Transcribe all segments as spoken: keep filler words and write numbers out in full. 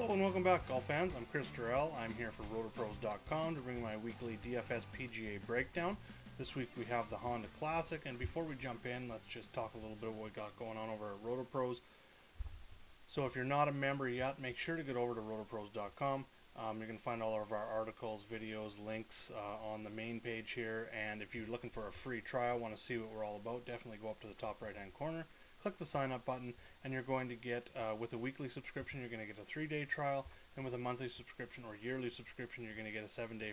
Hello and welcome back, golf fans. I'm Chris Durrell. I'm here for Roto Pros dot com to bring my weekly D F S P G A breakdown. This week we have the Honda Classic, and before we jump in, let's just talk a little bit of what we got going on over at RotoPros. So if you're not a member yet, make sure to get over to Roto Pros dot com. Um, you can find all of our articles, videos, links uh, on the main page here. And if you're looking for a free trial, want to see what we're all about, definitely go up to the top right-hand corner, click the sign up button, and you're going to get, uh, with a weekly subscription, you're going to get a three-day trial. And with a monthly subscription or yearly subscription, you're going to get a seven-day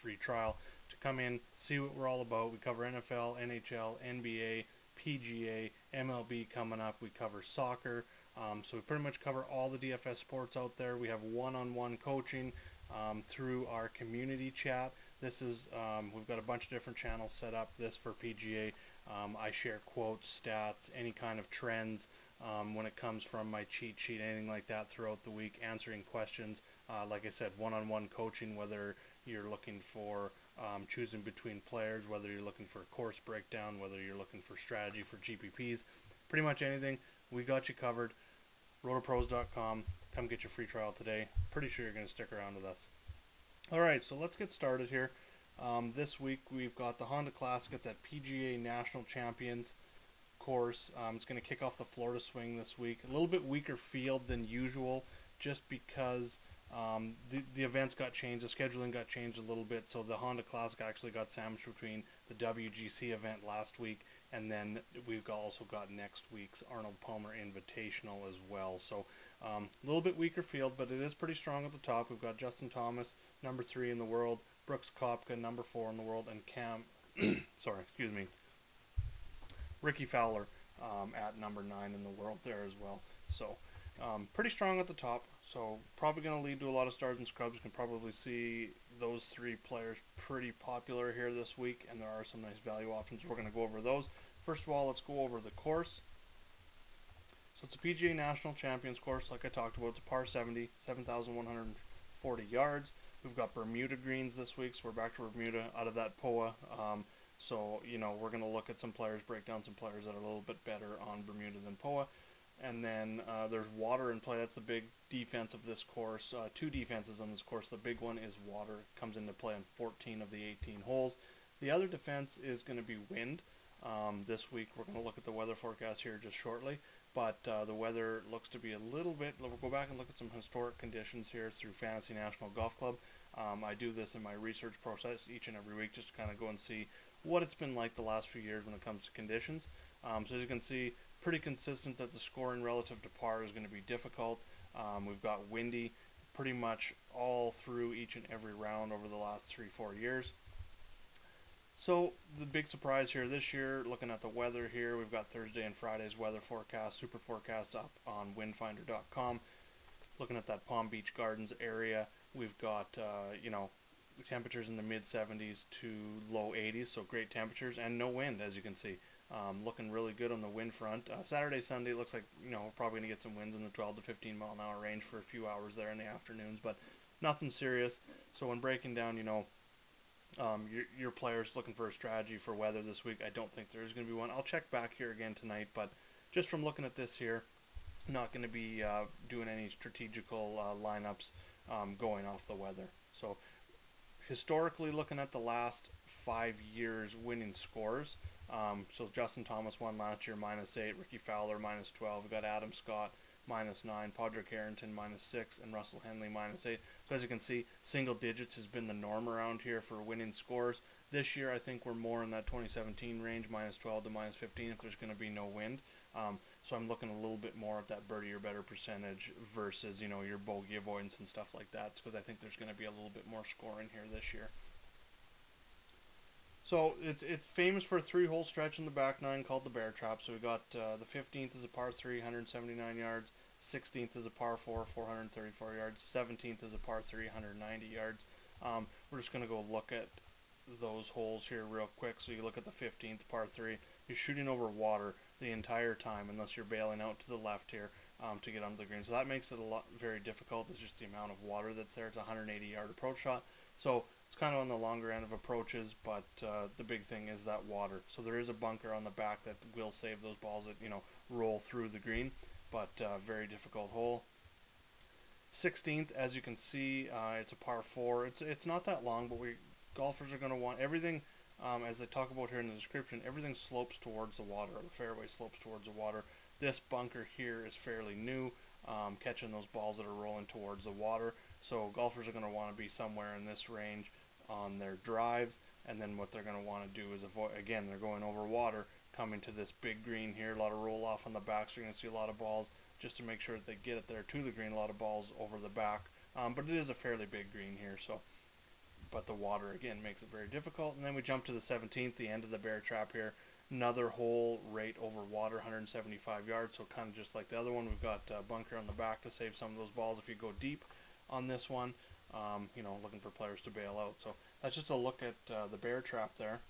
free trial to come in, see what we're all about. We cover N F L, N H L, N B A, P G A, M L B coming up. We cover soccer. Um, so we pretty much cover all the D F S sports out there. We have one-on-one coaching um, through our community chat. This is, um, we've got a bunch of different channels set up. This for P G A. Um, I share quotes, stats, any kind of trends um, when it comes from my cheat sheet, anything like that throughout the week, answering questions. Uh, like I said, one-on-one coaching, whether you're looking for um, choosing between players, whether you're looking for a course breakdown, whether you're looking for strategy for G P Ps, pretty much anything, we got you covered. Roto Pros dot com. Come get your free trial today. Pretty sure you're going to stick around with us. All right, so let's get started here. Um, this week we've got the Honda Classic. It's at P G A National Champions course. Um, it's going to kick off the Florida swing this week. A little bit weaker field than usual just because um, the, the events got changed. The scheduling got changed a little bit, so the Honda Classic actually got sandwiched between the W G C event last week, and then we've also got next week's Arnold Palmer Invitational as well. So um, a little bit weaker field, but it is pretty strong at the top. We've got Justin Thomas, number three in the world, Brooks Koepka, number four in the world, and Cam, sorry, excuse me, Ricky Fowler um, at number nine in the world there as well. So um, pretty strong at the top. So probably going to lead to a lot of stars and scrubs. You can probably see those three players pretty popular here this week, and there are some nice value options. We're going to go over those. First of all, let's go over the course. So it's a P G A National Champions course, like I talked about. It's a par seventy, seven thousand one hundred forty yards. We've got Bermuda greens this week, so we're back to Bermuda out of that P O A. Um, so, you know, we're going to look at some players, break down some players that are a little bit better on Bermuda than P O A. And then uh, there's water in play. That's the big defense of this course. Uh, two defenses on this course. The big one is water. It comes into play on fourteen of the eighteen holes. The other defense is going to be wind. Um, this week we're going to look at the weather forecast here just shortly. But uh, the weather looks to be a little bit. We'll go back and look at some historic conditions here through Fantasy National Golf Club. Um, I do this in my research process each and every week just to kind of go and see what it's been like the last few years when it comes to conditions. Um, so as you can see, pretty consistent that the scoring relative to par is going to be difficult. Um, we've got windy pretty much all through each and every round over the last three, four years. So the big surprise here this year, looking at the weather here, we've got Thursday and Friday's weather forecast, super forecast up on windfinder dot com. Looking at that Palm Beach Gardens area, we've got, uh, you know, temperatures in the mid seventies to low eighties, so great temperatures and no wind, as you can see. Um, looking really good on the wind front. Uh, Saturday, Sunday, looks like, you know, we're probably going to get some winds in the twelve to fifteen mile an hour range for a few hours there in the afternoons, but nothing serious. So when breaking down, you know, um, your, your players looking for a strategy for weather this week, I don't think there's going to be one. I'll check back here again tonight, but just from looking at this here, not going to be uh, doing any strategical uh, lineups um, going off the weather. So historically, looking at the last five years winning scores, Um, so Justin Thomas won last year, minus eight, Ricky Fowler, minus twelve, we got Adam Scott, minus nine, Padraig Harrington, minus six, and Russell Henley, minus eight. So as you can see, single digits has been the norm around here for winning scores. This year, I think we're more in that twenty seventeen range, minus twelve to minus fifteen if there's going to be no wind. Um, so I'm looking a little bit more at that birdie or better percentage versus, you know, your bogey avoidance and stuff like that, because I think there's going to be a little bit more scoring here this year. So it's it's famous for a three-hole stretch in the back nine called the Bear Trap. So we got uh, the fifteenth is a par three, one hundred seventy-nine yards. sixteenth is a par four, four hundred thirty-four yards. seventeenth is a par three, one hundred ninety yards. Um, we're just going to go look at those holes here real quick. So you look at the fifteenth, par three. You're shooting over water the entire time unless you're bailing out to the left here um, to get onto the green. So that makes it a lot very difficult. It's just the amount of water that's there. It's a one hundred eighty yard approach shot. So it's kind of on the longer end of approaches, but uh, the big thing is that water. So there is a bunker on the back that will save those balls that, you know, roll through the green, but uh, very difficult hole. sixteenth, as you can see, uh, it's a par four. It's it's not that long, but we golfers are going to want everything, um, as they talk about here in the description, everything slopes towards the water, or the fairway slopes towards the water. This bunker here is fairly new, um, catching those balls that are rolling towards the water. So golfers are going to want to be somewhere in this range on their drives, and then what they're going to want to do is avoid, again, they're going over water, coming to this big green here, a lot of roll off on the back, so you're going to see a lot of balls just to make sure that they get it there to the green, a lot of balls over the back, um, but it is a fairly big green here, so, but the water, again, makes it very difficult. And then we jump to the seventeenth, the end of the bear trap here, another hole right over water, one hundred seventy-five yards, so kind of just like the other one, we've got a bunker on the back to save some of those balls if you go deep on this one, um, you know, looking for players to bail out. So that's just a look at uh, the bear trap there.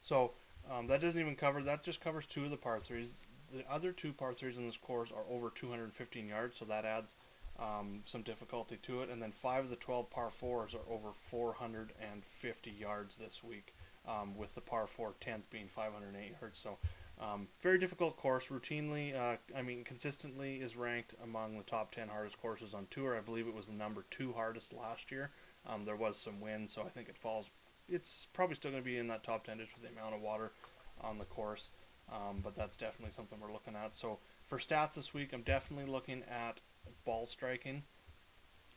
So um, that doesn't even cover, that just covers two of the par threes. The other two par threes in this course are over two hundred fifteen yards, so that adds um, some difficulty to it. And then five of the twelve par fours are over four hundred fifty yards this week, um, with the par four tenth being five hundred eight yards. So um, very difficult course. Routinely, uh, I mean, consistently is ranked among the top ten hardest courses on tour. I believe it was the number two hardest last year. Um, there was some wind, so I think it falls. It's probably still going to be in that top ten just with the amount of water on the course. Um, but that's definitely something we're looking at. So for stats this week, I'm definitely looking at ball striking,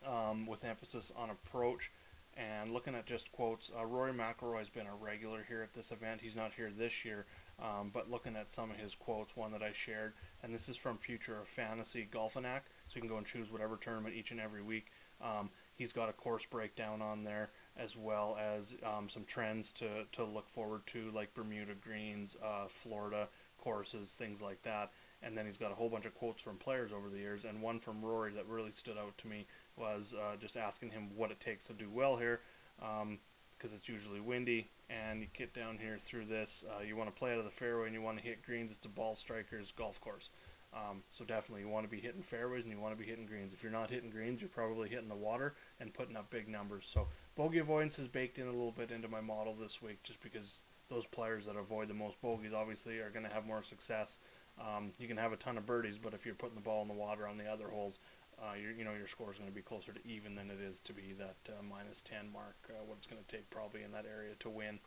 um, with emphasis on approach, and looking at just quotes. Uh, Rory McIlroy has been a regular here at this event. He's not here this year, um, but looking at some of his quotes, one that I shared, and this is from Future of Fantasy Golf and Act, so you can go and choose whatever tournament each and every week. Um, he's got a course breakdown on there, as well as um, some trends to, to look forward to, like Bermuda greens, uh, Florida courses, things like that. And then he's got a whole bunch of quotes from players over the years, and one from Rory that really stood out to me was uh, just asking him what it takes to do well here, um, because it's usually windy, and you get down here through this, uh, you want to play out of the fairway and you want to hit greens. It's a ball striker's golf course. Um, so definitely you want to be hitting fairways and you want to be hitting greens. If you're not hitting greens, you're probably hitting the water and putting up big numbers. So bogey avoidance is baked in a little bit into my model this week, just because those players that avoid the most bogeys obviously are going to have more success. Um, you can have a ton of birdies, but if you're putting the ball in the water on the other holes, uh, you're, you know, your score is going to be closer to even than it is to be that uh, minus ten mark, uh, what it's going to take probably in that area to win.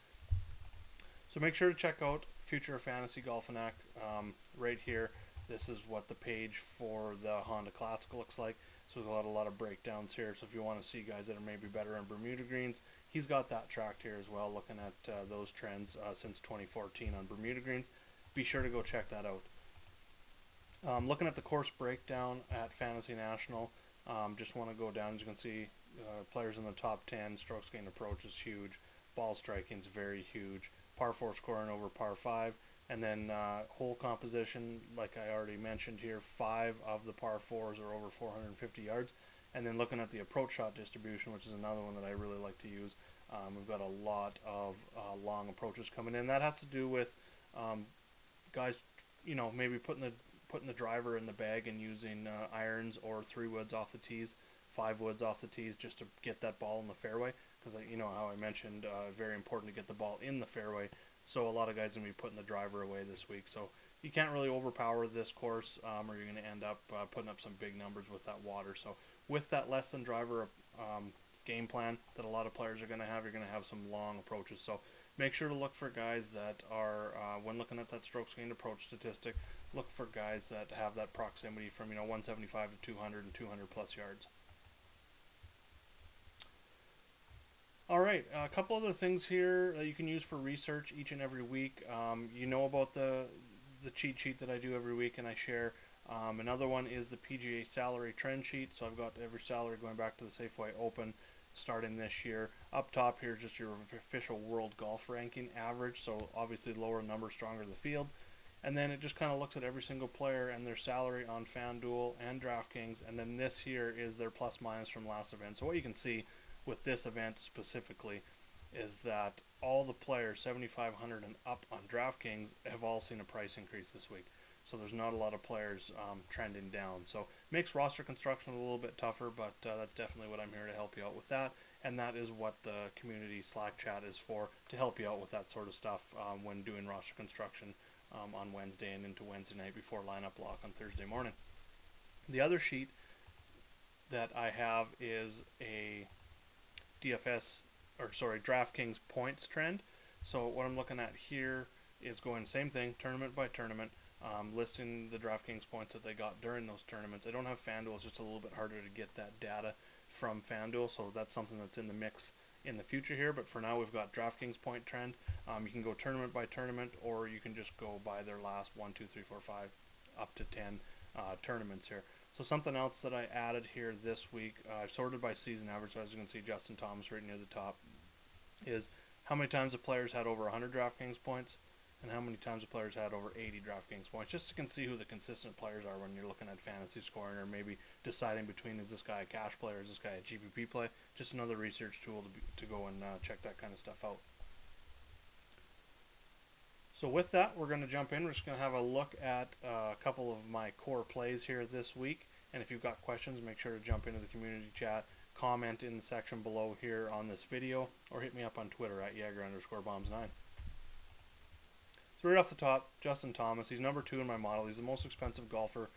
So make sure to check out Future of Fantasy Golf and Act um, right here. This is what the page for the Honda Classic looks like. So there's a lot, a lot of breakdowns here. So if you want to see guys that are maybe better in Bermuda greens, he's got that tracked here as well, looking at uh, those trends uh, since twenty fourteen on Bermuda greens. Be sure to go check that out. Um, looking at the course breakdown at Fantasy National, um, just want to go down. As you can see, uh, players in the top ten, strokes gained approach is huge. Ball striking is very huge. Par four scoring over par five. And then uh, hole composition, like I already mentioned here, five of the par fours are over four hundred fifty yards. And then looking at the approach shot distribution, which is another one that I really like to use, um, we've got a lot of uh, long approaches coming in. That has to do with um, guys, you know, maybe putting the putting the driver in the bag and using uh, irons or three woods off the tees, five woods off the tees, just to get that ball in the fairway. Because you know how I mentioned, uh, very important to get the ball in the fairway. So a lot of guys are going to be putting the driver away this week. So you can't really overpower this course, um, or you're going to end up uh, putting up some big numbers with that water. So with that less than driver um, game plan that a lot of players are going to have, you're going to have some long approaches. So make sure to look for guys that are, uh, when looking at that strokes gained approach statistic, look for guys that have that proximity from, you know, one seventy-five to two hundred and two hundred plus yards. All right, a couple other things here that you can use for research each and every week. Um, you know about the the cheat sheet that I do every week and I share. Um, another one is the P G A salary trend sheet. So I've got every salary going back to the Safeway Open starting this year. Up top here is just your official world golf ranking average. So obviously lower number, stronger the field. And then it just kind of looks at every single player and their salary on FanDuel and DraftKings. And then this here is their plus minus from last event. So what you can see with this event specifically is that all the players seventy-five hundred and up on DraftKings have all seen a price increase this week. So there's not a lot of players um, trending down. So makes roster construction a little bit tougher, but uh, that's definitely what I'm here to help you out with that. And that is what the community Slack chat is for, to help you out with that sort of stuff um, when doing roster construction um, on Wednesday and into Wednesday night before lineup lock on Thursday morning. The other sheet that I have is a D F S, or sorry, DraftKings points trend. So what I'm looking at here is going same thing, tournament by tournament, um, listing the DraftKings points that they got during those tournaments. I don't have FanDuel, it's just a little bit harder to get that data from FanDuel, so that's something that's in the mix in the future here, but for now we've got DraftKings point trend. Um, you can go tournament by tournament, or you can just go by their last one, two, three, four, five, up to ten uh, tournaments here. So something else that I added here this week, uh, sorted by season average, so as you can see Justin Thomas right near the top, is how many times the players had over one hundred DraftKings points and how many times the players had over eighty DraftKings points, just so you can see who the consistent players are when you're looking at fantasy scoring, or maybe deciding between is this guy a cash play or is this guy a G P P play. Just another research tool to, be, to go and uh, check that kind of stuff out. So with that, we're going to jump in. We're just going to have a look at uh, a couple of my core plays here this week. And if you've got questions, make sure to jump into the community chat, comment in the section below here on this video, or hit me up on Twitter at Jaeger underscore bombs nine. So right off the top, Justin Thomas, he's number two in my model. He's the most expensive golfer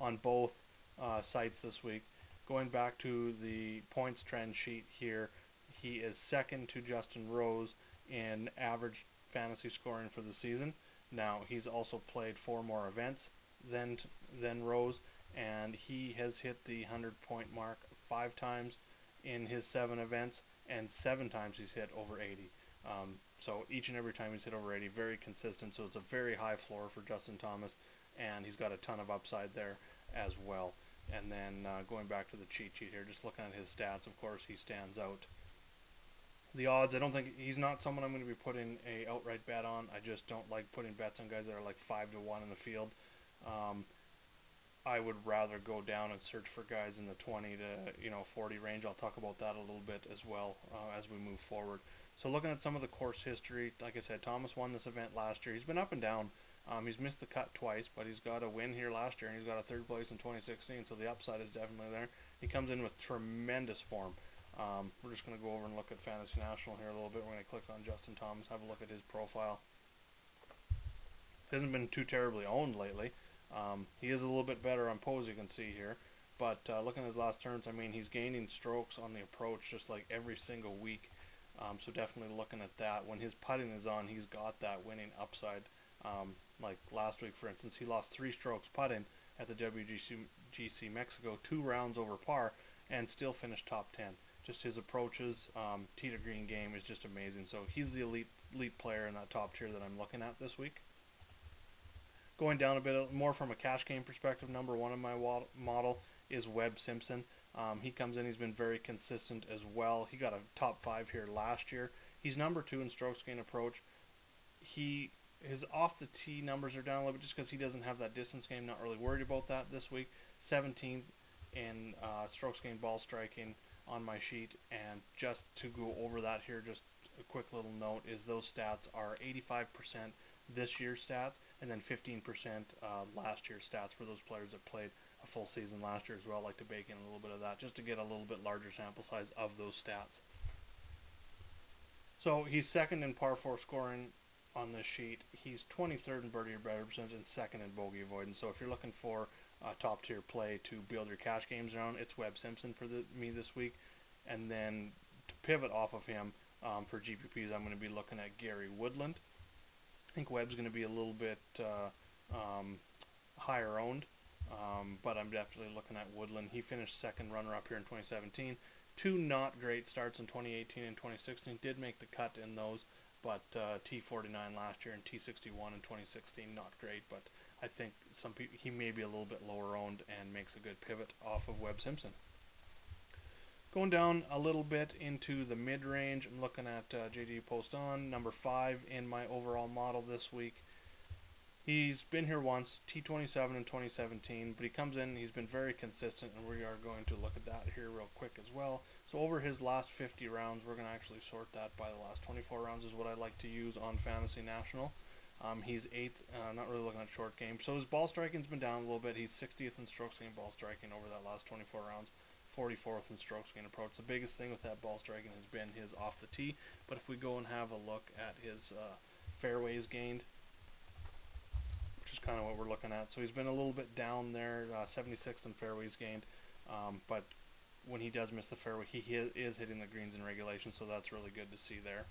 on both uh, sites this week. Going back to the points trend sheet here, he is second to Justin Rose in average fantasy scoring for the season. Now he's also played four more events than than Rose, and he has hit the one hundred point mark five times in his seven events, and seven times he's hit over eighty. Um, so each and every time he's hit over eighty, very consistent. So it's a very high floor for Justin Thomas, and he's got a ton of upside there as well. And then uh, going back to the cheat sheet here, just looking at his stats, of course he stands out. The odds, I don't think, he's not someone I'm going to be putting a outright bet on. I just don't like putting bets on guys that are like five to one in the field. Um, I would rather go down and search for guys in the twenty to you know forty range. I'll talk about that a little bit as well uh, as we move forward. So looking at some of the course history, like I said, Thomas won this event last year. He's been up and down. Um, he's missed the cut twice, but he's got a win here last year, and he's got a third place in twenty sixteen, so the upside is definitely there. He comes in with tremendous form. Um, we're just going to go over and look at Fantasy National here a little bit. We're going to click on Justin Thomas, have a look at his profile. He hasn't been too terribly owned lately. Um, he is a little bit better on pose, you can see here. But uh, looking at his last turns, I mean, he's gaining strokes on the approach just like every single week. Um, so definitely looking at that. When his putting is on, he's got that winning upside. Um, like last week, for instance, he lost three strokes putting at the W G C Mexico, two rounds over par, and still finished top ten. Just his approaches, um, tee to green game is just amazing. So he's the elite elite player in that top tier that I'm looking at this week. Going down a bit more from a cash game perspective, number one in my model is Webb Simpson. Um, he comes in, he's been very consistent as well. He got a top five here last year. He's number two in strokes gain approach. He his off the tee numbers are down a little bit just because he doesn't have that distance game. Not really worried about that this week. seventeenth in uh, strokes gain ball striking on my sheet. And just to go over that here, just a quick little note is those stats are eighty-five percent this year's stats, and then fifteen percent uh, last year's stats for those players that played a full season last year as well. I like to bake in a little bit of that just to get a little bit larger sample size of those stats. So he's second in par four scoring on this sheet. He's twenty-third in birdie or better percentage and second in bogey avoidance. So if you're looking for Uh, top tier play to build your cash games around, it's Webb Simpson for the, me this week. And then to pivot off of him um, for G P Ps, I'm going to be looking at Gary Woodland. I think Webb's going to be a little bit uh, um, higher owned, um, but I'm definitely looking at Woodland. He finished second runner-up here in twenty seventeen. Two not great starts in twenty eighteen and twenty sixteen. Did make the cut in those, but uh, T forty-nine last year and T sixty-one in twenty sixteen, not great, but I think some people, he may be a little bit lower owned and makes a good pivot off of Webb Simpson. Going down a little bit into the mid-range, I'm looking at uh, J D Poston, number five in my overall model this week. He's been here once, T twenty-seven in twenty seventeen, but he comes in, he's been very consistent, and we are going to look at that here real quick as well. So over his last fifty rounds, we're going to actually sort that by the last twenty-four rounds is what I like to use on Fantasy National. Um, he's eighth, uh, not really looking at short game. So his ball striking's been down a little bit. He's sixtieth in strokes gain ball striking over that last twenty-four rounds, forty-fourth in strokes gain approach. The biggest thing with that ball striking has been his off the tee. But if we go and have a look at his uh, fairways gained, which is kind of what we're looking at. So he's been a little bit down there, uh, seventy-sixth in fairways gained. Um, but when he does miss the fairway, he is hitting the greens in regulation, so that's really good to see there.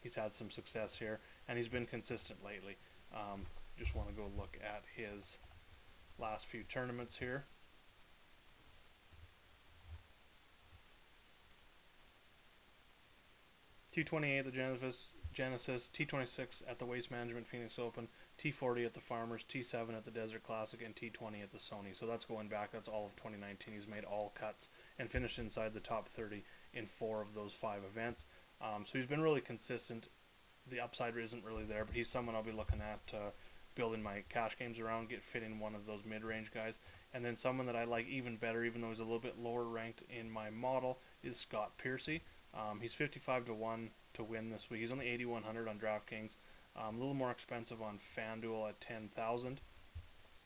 He's had some success here, and he's been consistent lately. Um, just want to go look at his last few tournaments here. T twenty-eight at the Genesis, Genesis, T twenty-six at the Waste Management Phoenix Open, T forty at the Farmers, T seven at the Desert Classic, and T twenty at the Sony. So that's going back. That's all of twenty nineteen. He's made all cuts and finished inside the top thirty in four of those five events. Um, so he's been really consistent. The upside isn't really there, but he's someone I'll be looking at uh, building my cash games around, get fit in one of those mid-range guys. And then someone that I like even better, even though he's a little bit lower ranked in my model, is Scott Piercy. Um, he's fifty-five to one to win this week. He's only eighty-one hundred on DraftKings. Um, a little more expensive on FanDuel at ten thousand.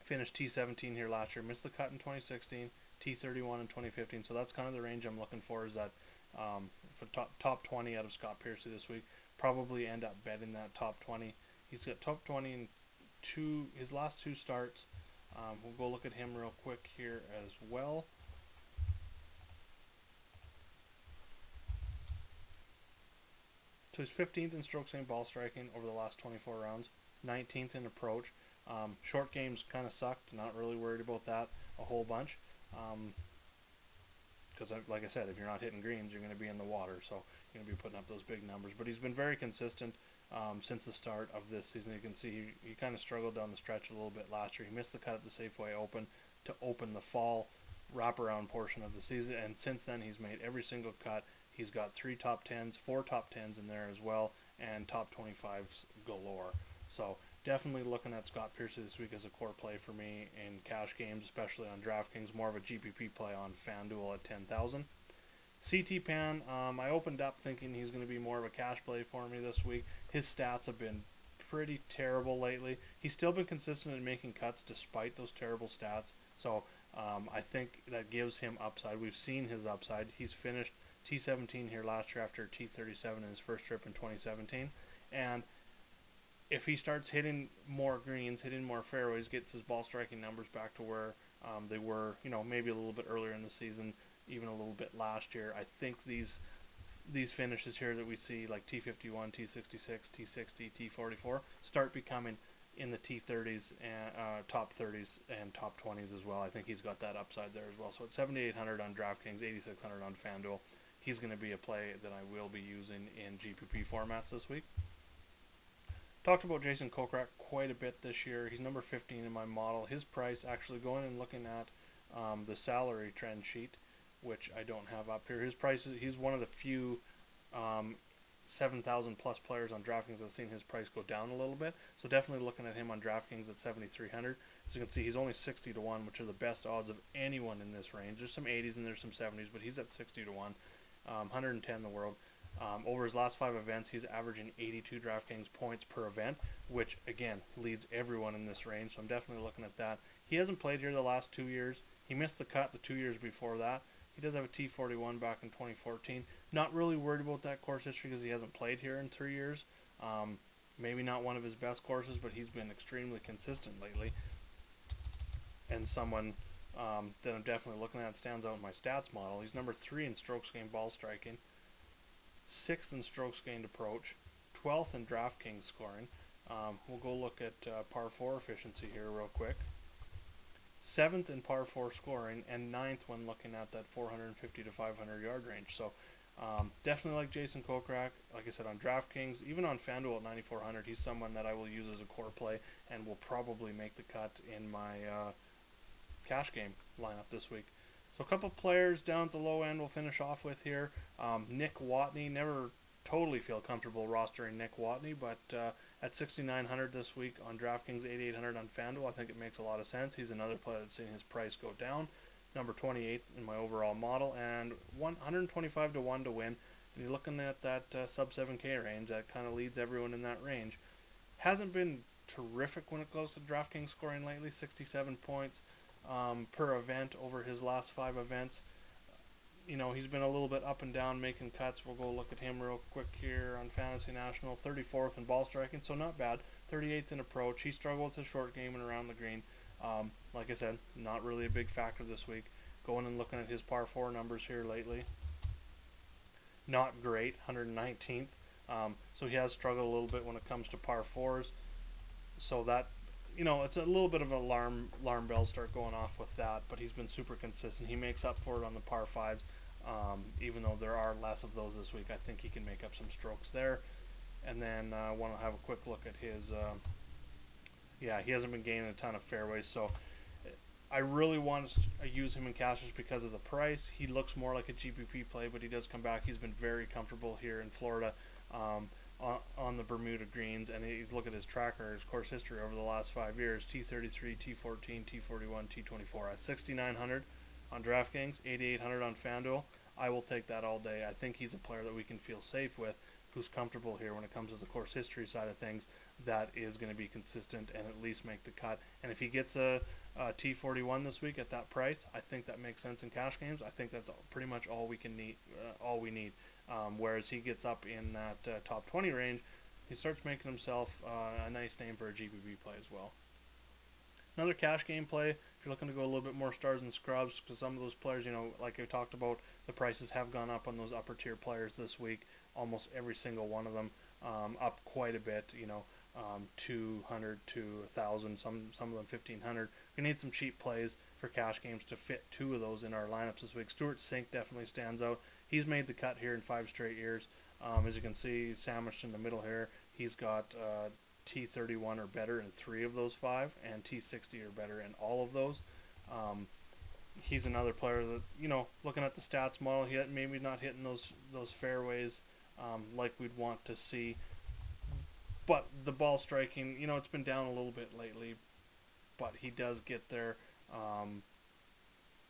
Finished T seventeen here last year. Missed the cut in twenty sixteen. T thirty-one in twenty fifteen. So that's kind of the range I'm looking for, is that um, for top, top twenty out of Scott Piercy this week. Probably end up betting that top twenty. He's got top twenty in two, his last two starts. Um, we'll go look at him real quick here as well. So he's fifteenth in strokes and ball striking over the last twenty-four rounds, nineteenth in approach. Um, short games kind of sucked. Not really worried about that a whole bunch. Because, um, like I said, if you're not hitting greens, you're going to be in the water. So you're going to be putting up those big numbers. But he's been very consistent um, since the start of this season. You can see he, he kind of struggled down the stretch a little bit last year. He missed the cut at the Safeway Open to open the fall wraparound portion of the season. And since then, he's made every single cut. He's got three top tens, four top tens in there as well, and top twenty-fives galore. So definitely looking at Scott Piercy this week as a core play for me in cash games, especially on DraftKings. More of a G P P play on FanDuel at ten thousand. C T Pan, um, I opened up thinking he's going to be more of a cash play for me this week. His stats have been pretty terrible lately. He's still been consistent in making cuts despite those terrible stats. So um, I think that gives him upside. We've seen his upside. He's finished T seventeen here last year after T thirty-seven in his first trip in twenty seventeen, and if he starts hitting more greens, hitting more fairways, gets his ball striking numbers back to where um, they were, you know, maybe a little bit earlier in the season, even a little bit last year, I think these these finishes here that we see, like T fifty-one, T sixty-six, T sixty, T forty-four, start becoming in the T thirties and uh, top thirties and top twenties as well. I think he's got that upside there as well. So at seventy-eight hundred on DraftKings, eighty-six hundred on FanDuel, he's going to be a play that I will be using in G P P formats this week. Talked about Jason Kokrak quite a bit this year. He's number fifteen in my model. His price, actually going and looking at um, the salary trend sheet, which I don't have up here. His price, is, he's one of the few um, seven thousand plus players on DraftKings that have seen his price go down a little bit. So definitely looking at him on DraftKings at seventy-three hundred. As you can see, he's only sixty to one, which are the best odds of anyone in this range. There's some eighties and there's some seventies, but he's at sixty to one. Um, one hundred ten in the world. Um, over his last five events, he's averaging eighty-two DraftKings points per event, which, again, leads everyone in this range, so I'm definitely looking at that. He hasn't played here the last two years. He missed the cut the two years before that. He does have a T forty-one back in twenty fourteen. Not really worried about that course history because he hasn't played here in three years. Um, maybe not one of his best courses, but he's been extremely consistent lately. And someone Um, that I'm definitely looking at, stands out in my stats model. He's number three in strokes gained ball striking, sixth in strokes gained approach, twelfth in DraftKings scoring. Um, we'll go look at uh, par four efficiency here real quick. seventh in par four scoring, and ninth when looking at that four fifty to five hundred yard range. So um, definitely like Jason Kokrak, like I said, on DraftKings, even on FanDuel at ninety-four hundred, he's someone that I will use as a core play and will probably make the cut in my Uh, cash game lineup this week. So a couple players down at the low end we'll finish off with here. Um, Nick Watney, never totally feel comfortable rostering Nick Watney, but uh, at sixty-nine hundred this week on DraftKings, eighty-eight hundred on FanDuel, I think it makes a lot of sense. He's another player that's seen his price go down, number twenty-eighth in my overall model, and one twenty-five to one to win. And you're looking at that uh, sub seven K range, that kind of leads everyone in that range. Hasn't been terrific when it goes to DraftKings scoring lately, sixty-seven points Um, per event over his last five events. You know, he's been a little bit up and down making cuts. We'll go look at him real quick here on Fantasy National. thirty-fourth in ball striking, so not bad. thirty-eighth in approach. He struggled with his short game and around the green. Um, like I said, not really a big factor this week. going and looking at his par four numbers here lately. Not great, one hundred nineteenth. Um, so he has struggled a little bit when it comes to par fours. So that, you know, it's a little bit of an alarm, alarm bells start going off with that, but he's been super consistent. He makes up for it on the par fives, um, even though there are less of those this week. I think he can make up some strokes there. And then I uh, want to have a quick look at his, uh, yeah, he hasn't been gaining a ton of fairways, so I really want to use him in cash just because of the price. He looks more like a G P P play, but he does come back. He's been very comfortable here in Florida um, on, on the Bermuda greens, and you look at his tracker, his course history over the last five years, T thirty-three, T fourteen, T forty-one, T twenty-four at sixty-nine hundred on DraftKings, eighty-eight hundred on FanDuel. I will take that all day. I think he's a player that we can feel safe with, who's comfortable here when it comes to the course history side of things, that is going to be consistent and at least make the cut. And if he gets a, a T forty-one this week at that price, I think that makes sense in cash games. I think that's all, pretty much all we can need, uh, all we need. Um, whereas he gets up in that uh, top twenty range, he starts making himself uh, a nice name for a G P P play as well. Another cash game play, if you're looking to go a little bit more stars and scrubs, because some of those players, you know, like I talked about, the prices have gone up on those upper tier players this week. Almost every single one of them um, up quite a bit, you know, um, two hundred to one thousand, some some of them fifteen hundred. We need some cheap plays for cash games to fit two of those in our lineups this week. Stuart Sink definitely stands out. He's made the cut here in five straight years. Um, as you can see, sandwiched in the middle here, he's got uh, T thirty-one or better in three of those five and T sixty or better in all of those. Um, he's another player that, you know, looking at the stats model, he maybe not hitting those, those fairways Um, like we'd want to see, but the ball striking, you know, it's been down a little bit lately, but he does get there. Um,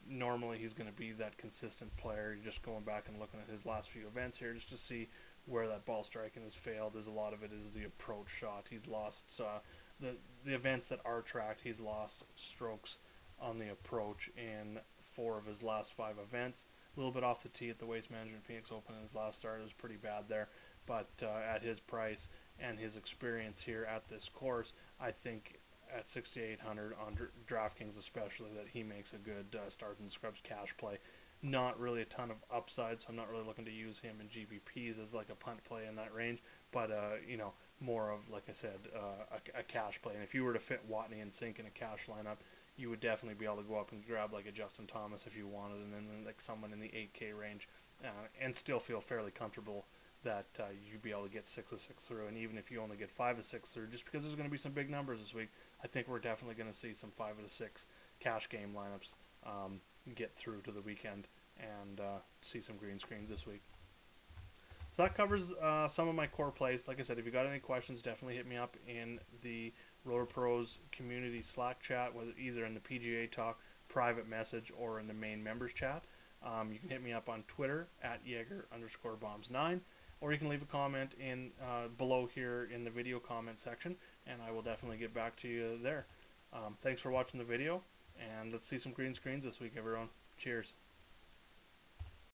normally he's going to be that consistent player. You're just going back and looking at his last few events here just to see where that ball striking has failed. There's a lot of it is the approach shot. He's lost uh, the, the events that are tracked. He's lost strokes on the approach in four of his last five events. A little bit off the tee at the Waste Management Phoenix Open in his last start. It was pretty bad there, but uh, at his price and his experience here at this course, I think at sixty-eight hundred on DraftKings especially that he makes a good uh, stars and scrubs cash play. Not really a ton of upside, so I'm not really looking to use him in G P Ps as like a punt play in that range, but uh, you know, more of, like I said, uh, a, a cash play. And if you were to fit Watney and Sink in a cash lineup, you would definitely be able to go up and grab like a Justin Thomas if you wanted, and then like someone in the eight K range, uh, and still feel fairly comfortable that uh, you'd be able to get six of six through. And even if you only get five of six through, just because there's going to be some big numbers this week, I think we're definitely going to see some five of the six cash game lineups um, get through to the weekend and uh, see some green screens this week. So that covers uh, some of my core plays. Like I said, if you got any questions, definitely hit me up in the RotoPros community Slack chat, whether either in the P G A Talk private message or in the main members chat. Um, you can hit me up on Twitter at Jaeger underscore bombs nine, or you can leave a comment in uh, below here in the video comment section, and I will definitely get back to you there. Um, thanks for watching the video, and let's see some green screens this week, everyone. Cheers.